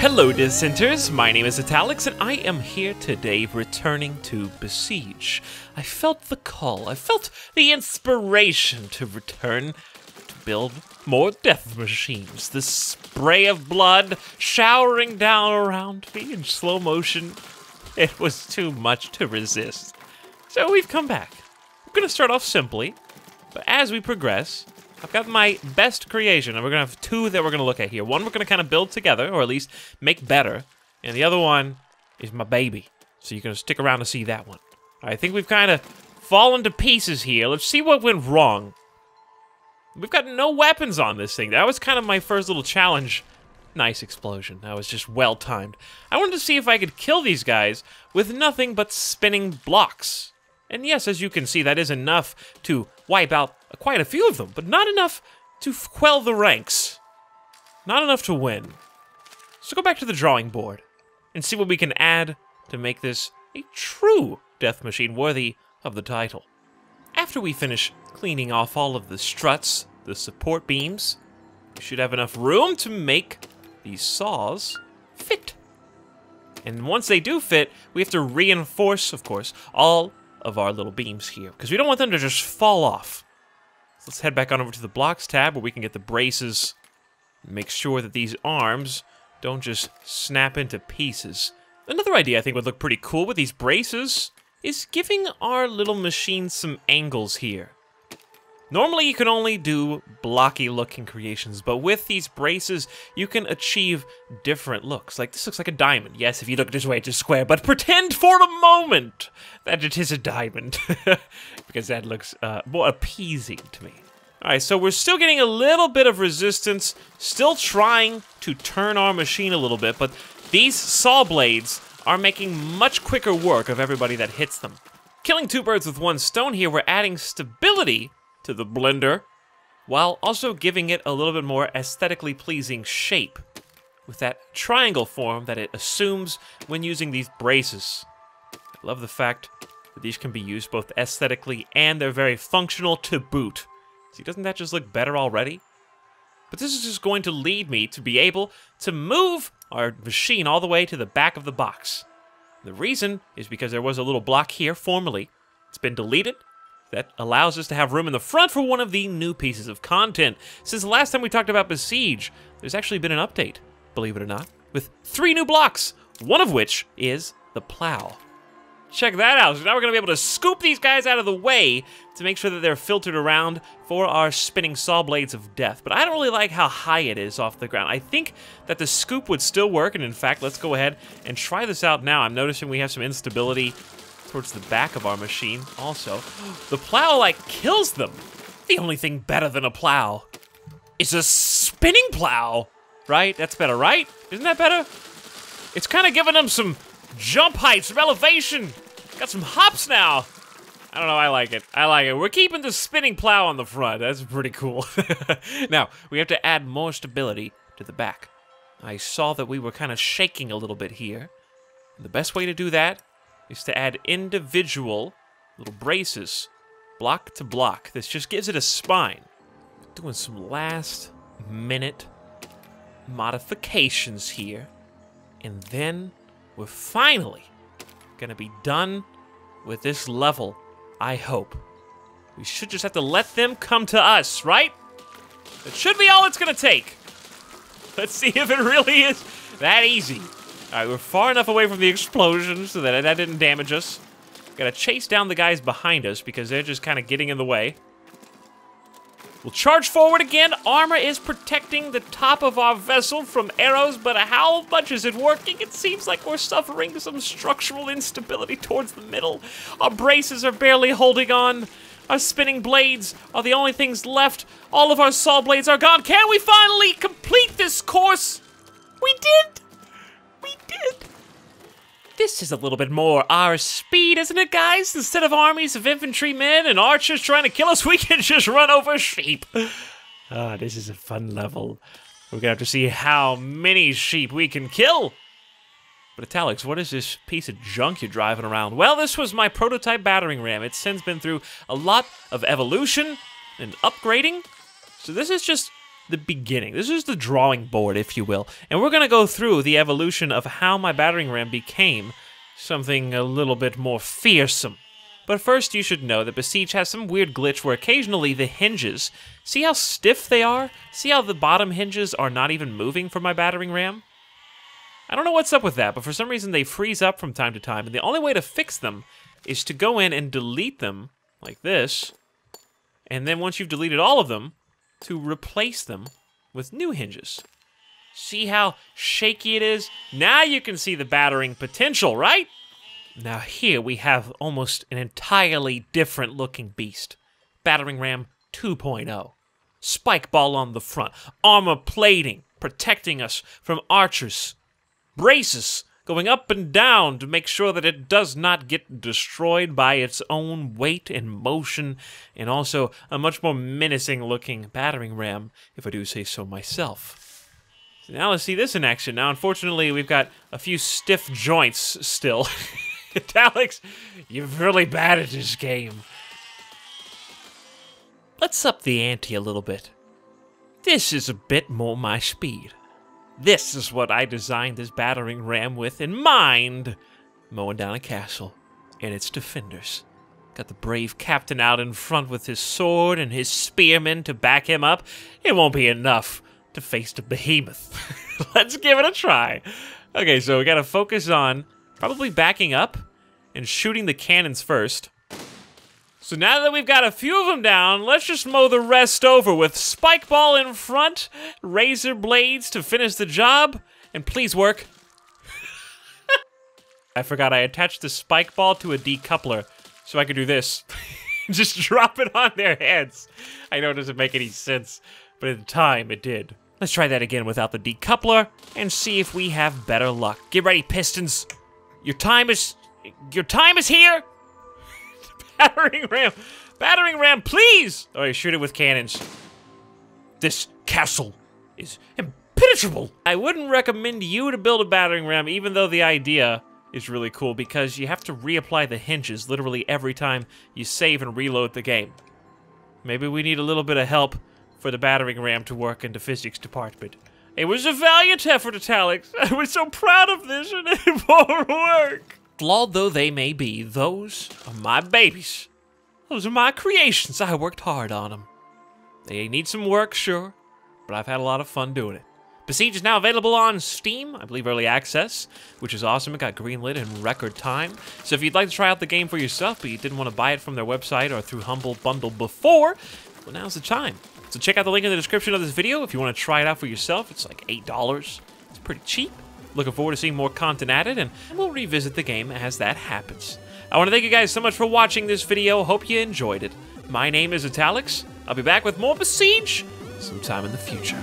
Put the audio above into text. Hello dissenters, my name is Etalyx and I am here today returning to Besiege. I felt the call, I felt the inspiration to return to build more death machines. The spray of blood showering down around me in slow motion, it was too much to resist. So we've come back. We're gonna start off simply, but as we progress, I've got my best creation, and we're going to have two that we're going to look at here. One we're going to kind of build together, or at least make better, and the other one is my baby. So you're going to stick around to see that one. I think we've kind of fallen to pieces here. Let's see what went wrong. We've got no weapons on this thing. That was kind of my first little challenge. Nice explosion. That was just well-timed. I wanted to see if I could kill these guys with nothing but spinning blocks. And yes, as you can see, that is enough to wipe out quite a few of them, but not enough to quell the ranks. Not enough to win. So go back to the drawing board and see what we can add to make this a true death machine worthy of the title. After we finish cleaning off all of the struts, the support beams, we should have enough room to make these saws fit. And once they do fit, we have to reinforce, of course, all of our little beams here, because we don't want them to just fall off. So let's head back on over to the blocks tab where we can get the braces and make sure that these arms don't just snap into pieces. Another idea I think would look pretty cool with these braces is giving our little machine some angles here. Normally you can only do blocky looking creations, but with these braces you can achieve different looks. Like this looks like a diamond. Yes, if you look this way it's a square, but pretend for a moment that it is a diamond. Because that looks more appeasing to me. Alright, so we're still getting a little bit of resistance, still trying to turn our machine a little bit, but these saw blades are making much quicker work of everybody that hits them. Killing two birds with one stone here, we're adding stability to the blender, while also giving it a little bit more aesthetically pleasing shape with that triangle form that it assumes when using these braces. I love the fact that these can be used both aesthetically and they're very functional to boot. See, doesn't that just look better already? But this is just going to lead me to be able to move our machine all the way to the back of the box. The reason is because there was a little block here formerly. It's been deleted. That allows us to have room in the front for one of the new pieces of content. Since the last time we talked about Besiege, there's actually been an update, believe it or not, with 3 new blocks, one of which is the plow. Check that out. So now we're going to be able to scoop these guys out of the way to make sure that they're filtered around for our spinning saw blades of death. But I don't really like how high it is off the ground. I think that the scoop would still work, and in fact, let's go ahead and try this out now. I'm noticing we have some instability towards the back of our machine also. The plow, like, kills them. The only thing better than a plow is a spinning plow, right? That's better, right? Isn't that better? It's kind of giving them some jump height, some elevation. Got some hops now. I don't know, I like it. I like it. We're keeping the spinning plow on the front. That's pretty cool. Now, we have to add more stability to the back. I saw that we were kind of shaking a little bit here. The best way to do that is to add individual little braces, block to block. This just gives it a spine. Doing some last minute modifications here. And then we're finally gonna be done with this level, I hope. We should just have to let them come to us, right? That should be all it's gonna take. Let's see if it really is that easy. Alright, we're far enough away from the explosion so that that didn't damage us. Gotta chase down the guys behind us because they're just kind of getting in the way. We'll charge forward again. Armor is protecting the top of our vessel from arrows, but how much is it working? It seems like we're suffering some structural instability towards the middle. Our braces are barely holding on. Our spinning blades are the only things left. All of our saw blades are gone. Can we finally complete this course? We did! We did! This is a little bit more our speed, isn't it, guys? Instead of armies of infantrymen and archers trying to kill us, we can just run over sheep. Ah, this is a fun level. We're gonna have to see how many sheep we can kill. But Etalyx, what is this piece of junk you're driving around? Well, this was my prototype battering ram. It's since been through a lot of evolution and upgrading. So this is just the beginning. This is the drawing board, if you will. And we're going to go through the evolution of how my battering ram became something a little bit more fearsome. But first, you should know that Besiege has some weird glitch where occasionally the hinges, see how stiff they are? See how the bottom hinges are not even moving for my battering ram? I don't know what's up with that, but for some reason they freeze up from time to time, and the only way to fix them is to go in and delete them, like this, and then once you've deleted all of them, to replace them with new hinges. See how shaky it is? Now you can see the battering potential, right? Now here we have almost an entirely different looking beast. Battering Ram 2.0. Spike ball on the front, armor plating, protecting us from archers. Braces going up and down to make sure that it does not get destroyed by its own weight and motion, and also a much more menacing looking battering ram, if I do say so myself. So now let's see this in action. Now unfortunately we've got a few stiff joints still. Etalyx, you're really bad at this game. Let's up the ante a little bit. This is a bit more my speed. This is what I designed this battering ram with in mind. Mowing down a castle and its defenders. Got the brave captain out in front with his sword and his spearmen to back him up. It won't be enough to face the behemoth. Let's give it a try. Okay, so we gotta focus on probably backing up and shooting the cannons first. So now that we've got a few of them down, let's just mow the rest over with spike ball in front, razor blades to finish the job, and please work. I forgot I attached the spike ball to a decoupler, so I could do this. Just drop it on their heads. I know it doesn't make any sense, but at the time it did. Let's try that again without the decoupler and see if we have better luck. Get ready, Pistons. Your time is here. Battering ram, please! All right, shoot it with cannons. This castle is impenetrable. I wouldn't recommend you to build a battering ram, even though the idea is really cool, because you have to reapply the hinges literally every time you save and reload the game. Maybe we need a little bit of help for the battering ram to work in the physics department. It was a valiant effort, Etalyx. I was so proud of this, and it won't work. Flawed though they may be, those are my babies. Those are my creations. I worked hard on them. They need some work, sure, but I've had a lot of fun doing it. Besiege is now available on Steam, I believe early access, which is awesome. It got greenlit in record time. So if you'd like to try out the game for yourself, but you didn't want to buy it from their website or through Humble Bundle before, well, now's the time. So check out the link in the description of this video if you want to try it out for yourself. It's like $8. It's pretty cheap. Looking forward to seeing more content added, and we'll revisit the game as that happens. I want to thank you guys so much for watching this video. Hope you enjoyed it. My name is Etalyx. I'll be back with more Besiege sometime in the future.